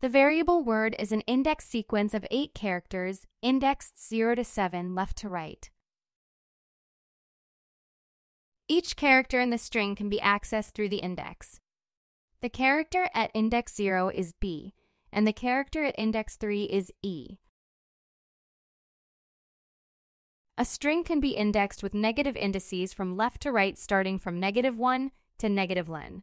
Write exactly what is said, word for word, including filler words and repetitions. The variable word is an indexed sequence of eight characters, indexed zero to seven, left to right. Each character in the string can be accessed through the index. The character at index zero is B, and the character at index three is E. A string can be indexed with negative indices from left to right, starting from negative one to negative len.